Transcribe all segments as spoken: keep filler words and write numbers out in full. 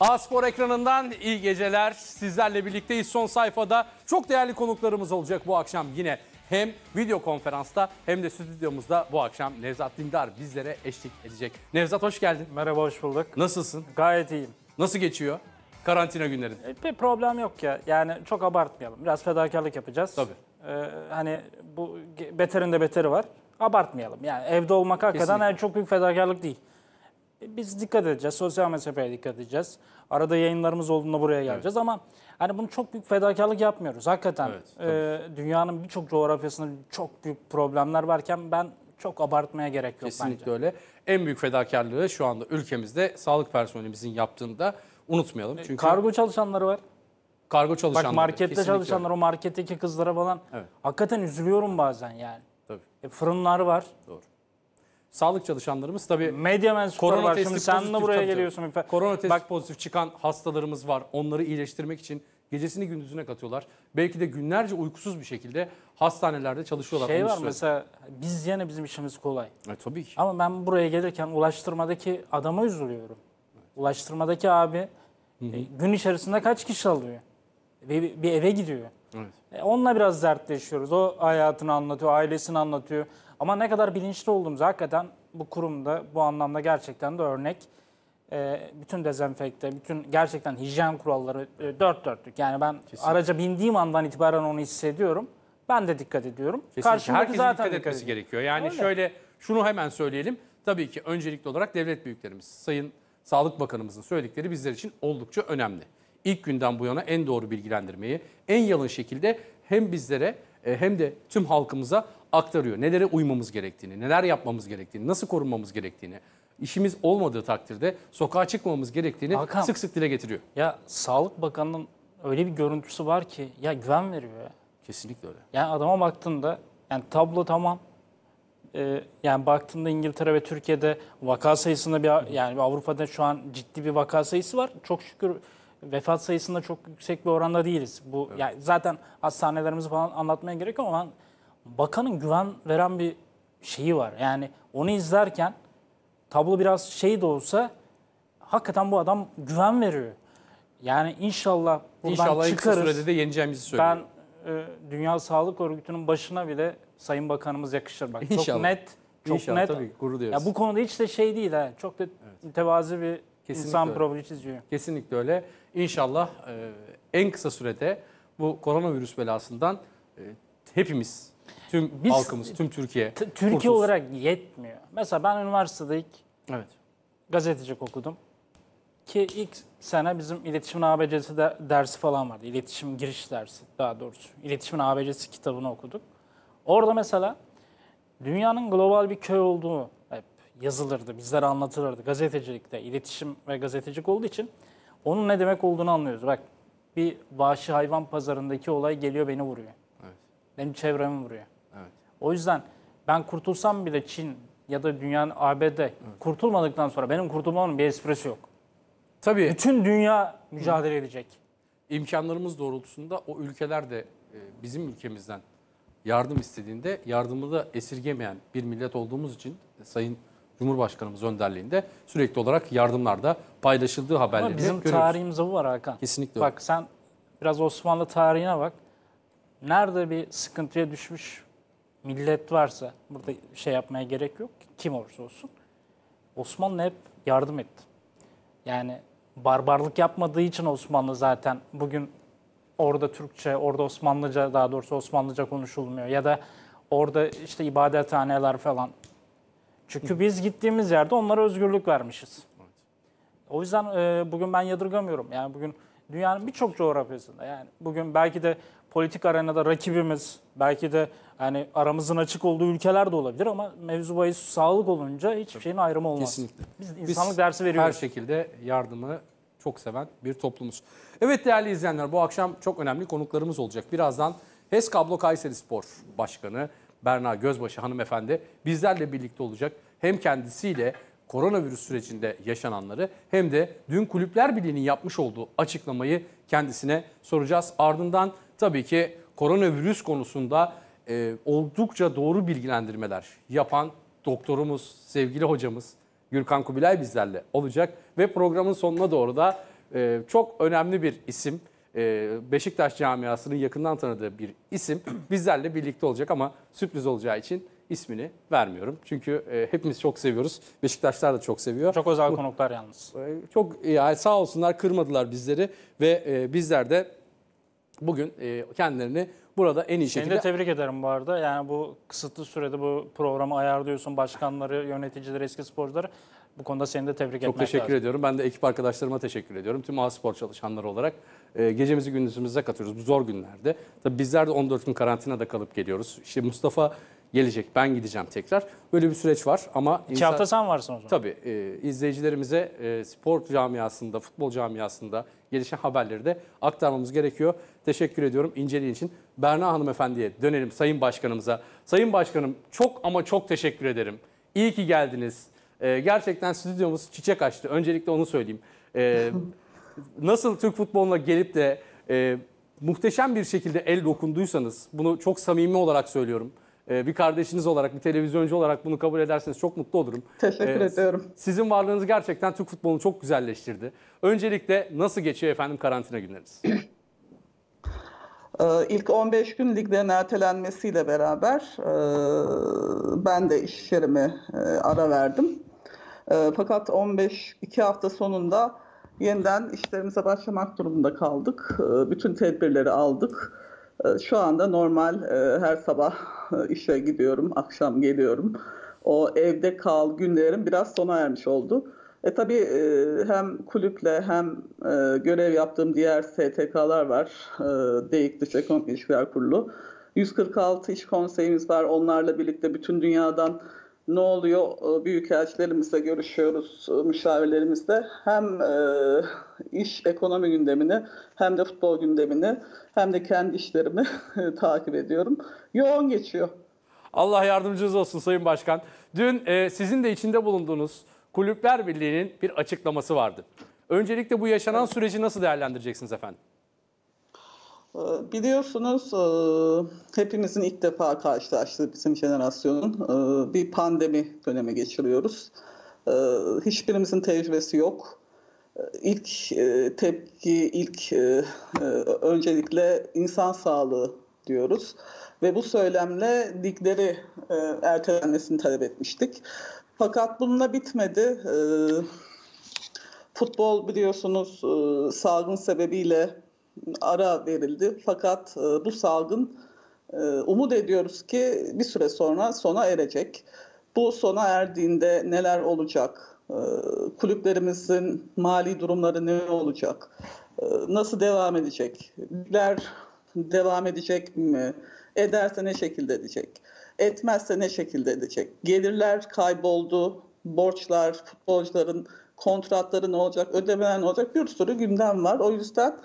A Spor ekranından iyi geceler. Sizlerle birlikteyiz Son Sayfa'da. Çok değerli konuklarımız olacak bu akşam yine. Hem video konferansta hem de stüdyomuzda bu akşam Nevzat Dindar bizlere eşlik edecek. Nevzat, hoş geldin. Merhaba, hoş bulduk. Nasılsın? Gayet iyiyim. Nasıl geçiyor karantina günlerin? Bir problem yok ya. Yani çok abartmayalım. Biraz fedakarlık yapacağız. Tabii. Ee, hani bu beterin de beteri var. Abartmayalım. Yani evde olmak hakikaten yani çok büyük fedakarlık değil. Biz dikkat edeceğiz. Sosyal mesafeye dikkat edeceğiz. Arada yayınlarımız olduğunda buraya geleceğiz, evet. Ama hani bunu çok büyük fedakarlık yapmıyoruz. Hakikaten evet, e, dünyanın birçok coğrafyasında çok büyük problemler varken ben çok abartmaya gerek yok. Kesinlikle bence. Kesinlikle öyle. En büyük fedakarlığı şu anda ülkemizde sağlık personelimizin yaptığını da unutmayalım. Çünkü kargo çalışanları var. Kargo çalışanları. Bak markette kesinlikle çalışanlar, o marketteki kızlara falan. Evet. Hakikaten üzülüyorum bazen yani. Tabii. E, fırınlar var. Doğru. Sağlık çalışanlarımız tabii. Medya mensupları var. Şimdi sen de buraya tabii, geliyorsun. Korona testi Bak, pozitif çıkan hastalarımız var. Onları iyileştirmek için gecesini gündüzüne katıyorlar. Belki de günlerce uykusuz bir şekilde hastanelerde çalışıyorlar. Şey var mesela, biz yine bizim işimiz kolay. E, tabii ki. Ama ben buraya gelirken ulaştırmadaki adama üzülüyorum. Evet. Ulaştırmadaki abi Hı -hı. E, gün içerisinde kaç kişi alıyor? Bir, bir eve gidiyor. Evet. E, onunla biraz dertleşiyoruz. O hayatını anlatıyor, ailesini anlatıyor. Ama ne kadar bilinçli olduğumuz hakikaten bu kurumda bu anlamda gerçekten de örnek. E, bütün dezenfekte, bütün gerçekten hijyen kuralları e, dört dörtlük. Yani ben Kesinlikle. araca bindiğim andan itibaren onu hissediyorum. Ben de dikkat ediyorum. Herkesin zaten dikkat etmesi gerekiyor. Yani Öyle. şöyle şunu hemen söyleyelim. Tabii ki öncelikli olarak devlet büyüklerimiz, Sayın Sağlık Bakanımızın söyledikleri bizler için oldukça önemli. İlk günden bu yana en doğru bilgilendirmeyi en yalın şekilde hem bizlere hem de tüm halkımıza aktarıyor. Nelere uymamız gerektiğini, neler yapmamız gerektiğini, nasıl korunmamız gerektiğini, işimiz olmadığı takdirde sokağa çıkmamamız gerektiğini Hakan, sık sık dile getiriyor. Ya Sağlık Bakanı'nın öyle bir görüntüsü var ki ya güven veriyor ya. Kesinlikle öyle. Yani adama baktığında yani tablo tamam. Ee, yani baktığında İngiltere ve Türkiye'de vaka sayısında bir yani Avrupa'da şu an ciddi bir vaka sayısı var. Çok şükür vefat sayısında çok yüksek bir oranda değiliz. Bu evet. yani zaten hastanelerimizi falan anlatmaya gerek yok ama bakanın güven veren bir şeyi var. Yani onu izlerken tablo biraz şey de olsa hakikaten bu adam güven veriyor. Yani inşallah buradan inşallah çıkarız. İnşallah sürede de yeneceğimizi söylüyorum. Ben e, Dünya Sağlık Örgütü'nün başına bile Sayın Bakanımız yakışır. Bak inşallah. Çok net, çok inşallah, net. Tabii, gurur duyarız. Ya bu konuda hiç de şey değil ha. Çok da evet. mütevazi bir Kesinlikle insan öyle. profili çiziyor. Kesinlikle öyle. İnşallah e, en kısa sürede bu koronavirüs belasından e, hepimiz, tüm Biz, halkımız, tüm Türkiye Türkiye kurtulsun. Olarak yetmiyor. Mesela ben üniversitede ilk evet. gazetecilik okudum. Ki ilk sene bizim iletişimin A B C'si de, dersi falan vardı. İletişim giriş dersi daha doğrusu. İletişimin A B C'si kitabını okuduk. Orada mesela dünyanın global bir köy olduğu hep yazılırdı, bizlere anlatılırdı. Gazetecilikte, iletişim ve gazetecilik olduğu için onun ne demek olduğunu anlıyoruz. Bak bir vahşi hayvan pazarındaki olay geliyor beni vuruyor. Evet. Benim çevremi vuruyor. Evet. O yüzden ben kurtulsam bile Çin ya da dünyanın A B D evet. kurtulmadıktan sonra benim kurtulmamın bir esprisi yok. Tabii. Bütün dünya mücadele Hı. edecek. İmkanlarımız doğrultusunda o ülkeler de bizim ülkemizden yardım istediğinde yardımı da esirgemeyen bir millet olduğumuz için Sayın Cumhurbaşkanımız önderliğinde sürekli olarak yardımlarda paylaşıldığı haberleri görüyoruz. Bizim tarihimizde bu var Hakan. Kesinlikle. Bak sen biraz Osmanlı tarihine bak. Nerede bir sıkıntıya düşmüş millet varsa burada şey yapmaya gerek yok. Kim olursa olsun. Osmanlı hep yardım etti. Yani barbarlık yapmadığı için Osmanlı zaten bugün orada Türkçe, orada Osmanlıca, daha doğrusu Osmanlıca konuşulmuyor. Ya da orada işte ibadethaneler falan. Çünkü biz gittiğimiz yerde onlara özgürlük vermişiz. Evet. O yüzden e, bugün ben yadırgamıyorum. Yani bugün dünyanın birçok coğrafyasında yani bugün belki de politik arenada rakibimiz, belki de yani aramızın açık olduğu ülkeler de olabilir ama mevzu bahis sağlık olunca hiçbir şeyin ayrımı olmaz. Kesinlikle. Biz insanlık Biz dersi veriyoruz. Her şekilde yardımı çok seven bir toplumuz. Evet değerli izleyenler, bu akşam çok önemli konuklarımız olacak. Birazdan H E S Kablo Kayserispor Başkanı Berna Gözbaşı hanımefendi bizlerle birlikte olacak. Hem kendisiyle koronavirüs sürecinde yaşananları hem de dün Kulüpler Birliği'nin yapmış olduğu açıklamayı kendisine soracağız. Ardından tabii ki koronavirüs konusunda e, oldukça doğru bilgilendirmeler yapan doktorumuz, sevgili hocamız Gürkan Kubilay bizlerle olacak. Ve programın sonuna doğru da e, çok önemli bir isim. E, Beşiktaş camiasının yakından tanıdığı bir isim bizlerle birlikte olacak ama sürpriz olacağı için ismini vermiyorum. Çünkü e, hepimiz çok seviyoruz. Beşiktaşlar da çok seviyor. Çok özel Bu, konuklar yalnız. E, çok e, sağ olsunlar, kırmadılar bizleri ve e, bizler de bugün e, kendilerini burada en iyi şekilde... Seni de tebrik ederim bu arada. Yani bu kısıtlı sürede bu programı ayarlıyorsun. Başkanları, yöneticileri, eski sporcuları. Bu konuda seni de tebrik etmek lazım. Çok teşekkür ediyorum. Ben de ekip arkadaşlarıma teşekkür ediyorum. Tüm A Spor çalışanları olarak e, gecemizi gündüzümüze katıyoruz bu zor günlerde. Tabii bizler de on dört gün karantinada kalıp geliyoruz. İşte Mustafa gelecek, ben gideceğim tekrar. Böyle bir süreç var ama... İki insan... hafta sen varsın o zaman. Tabii. E, izleyicilerimize e, spor camiasında, futbol camiasında gelişen haberleri de aktarmamız gerekiyor. Teşekkür ediyorum inceliği için. Berna hanımefendiye dönelim, Sayın Başkanımıza. Sayın Başkanım, çok ama çok teşekkür ederim. İyi ki geldiniz. Ee, gerçekten stüdyomuz çiçek açtı. Öncelikle onu söyleyeyim. Ee, nasıl Türk futboluna gelip de e, muhteşem bir şekilde el dokunduysanız, bunu çok samimi olarak söylüyorum. Ee, bir kardeşiniz olarak, bir televizyoncu olarak bunu kabul ederseniz çok mutlu olurum. Teşekkür ee, ediyorum. Sizin varlığınız gerçekten Türk futbolunu çok güzelleştirdi. Öncelikle nasıl geçiyor efendim karantina günleriniz? İlk on beş gün liglerin ertelenmesiyle beraber ben de iş yerime ara verdim. Fakat on beş iki hafta sonunda yeniden işlerimize başlamak durumunda kaldık. Bütün tedbirleri aldık. Şu anda normal her sabah işe gidiyorum, akşam geliyorum. O evde kal günlerim biraz sona ermiş oldu. E tabii hem kulüple hem görev yaptığım diğer S T K'lar var. DEİK, Dış Ekonomik İlişkiler Kurulu. yüz kırk altı iş konseyimiz var. Onlarla birlikte bütün dünyadan ne oluyor? Büyükelçilerimizle görüşüyoruz, müşavirlerimizle. Hem iş ekonomi gündemini, hem de futbol gündemini, hem de kendi işlerimi takip ediyorum. Yoğun geçiyor. Allah yardımcınız olsun Sayın Başkan. Dün sizin de içinde bulunduğunuz Kulüpler Birliği'nin bir açıklaması vardı. Öncelikle bu yaşanan süreci nasıl değerlendireceksiniz efendim? Biliyorsunuz hepimizin ilk defa karşılaştığı, bizim jenerasyonun, bir pandemi dönemi geçiriyoruz. Hiçbirimizin tecrübesi yok. İlk tepki, ilk öncelikle insan sağlığı diyoruz. Ve bu söylemle ligleri ertelenmesini talep etmiştik. Fakat bununla bitmedi. E, futbol biliyorsunuz e, salgın sebebiyle ara verildi. Fakat e, bu salgın e, umut ediyoruz ki bir süre sonra sona erecek. Bu sona erdiğinde neler olacak? E, kulüplerimizin mali durumları ne olacak? E, nasıl devam edecek? Ligler devam edecek mi? Ederse ne şekilde edecek? Etmezse ne şekilde edecek? Gelirler kayboldu, borçlar, futbolcuların kontratları ne olacak, ödemeler ne olacak, bir sürü gündem var. O yüzden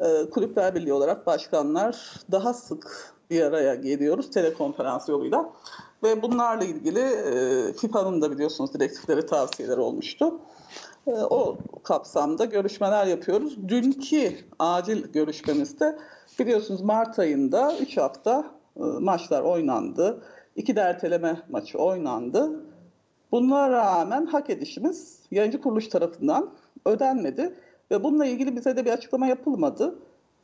e, Kulüpler Birliği olarak başkanlar daha sık bir araya geliyoruz telekonferans yoluyla. Ve bunlarla ilgili e, FIFA'nın da biliyorsunuz direktifleri, tavsiyeleri olmuştu. E, o kapsamda görüşmeler yapıyoruz. Dünkü acil görüşmemizde biliyorsunuz Mart ayında üç hafta maçlar oynandı. İki de erteleme maçı oynandı. Buna rağmen hak edişimiz yayıncı kuruluş tarafından ödenmedi. Ve bununla ilgili bize de bir açıklama yapılmadı.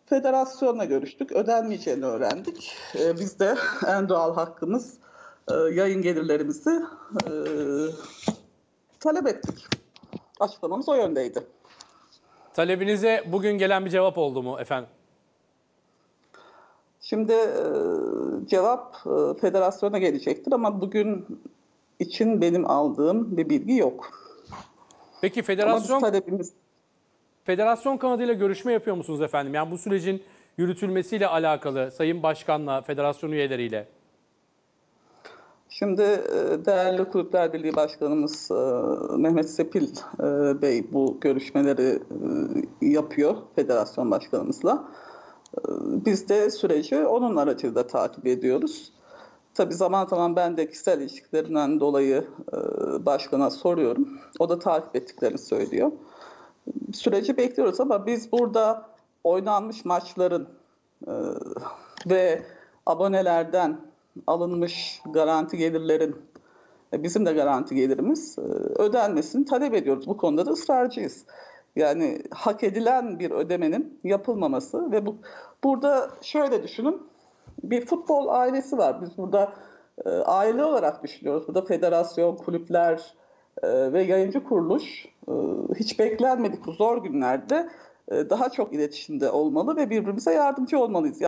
Federasyonla görüştük. Ödenmeyeceğini öğrendik. Ee, biz de en doğal hakkımız e, yayın gelirlerimizi e, talep ettik. Açıklamamız o yöndeydi. Talebinize bugün gelen bir cevap oldu mu efendim? Şimdi e, cevap e, federasyona gelecektir ama bugün için benim aldığım bir bilgi yok. Peki federasyon talebimiz... federasyon kanadıyla görüşme yapıyor musunuz efendim? Yani bu sürecin yürütülmesiyle alakalı Sayın Başkan'la, federasyon üyeleriyle. Şimdi e, değerli Kulüpler Birliği Başkanımız e, Mehmet Sepil e, Bey bu görüşmeleri e, yapıyor federasyon başkanımızla. Biz de süreci onun aracılığıyla takip ediyoruz. Tabii zaman zaman ben de kişisel ilişkilerimden dolayı başkana soruyorum. O da takip ettiklerini söylüyor. Süreci bekliyoruz ama biz burada oynanmış maçların ve abonelerden alınmış garanti gelirlerin, bizim de garanti gelirimiz ödenmesini talep ediyoruz. Bu konuda da ısrarcıyız. Yani hak edilen bir ödemenin yapılmaması ve bu, burada şöyle düşünün, bir futbol ailesi var. Biz burada e, aile olarak düşünüyoruz. Burada federasyon, kulüpler e, ve yayıncı kuruluş e, hiç beklenmedik bu zor günlerde e, daha çok iletişimde olmalı ve birbirimize yardımcı olmalıyız.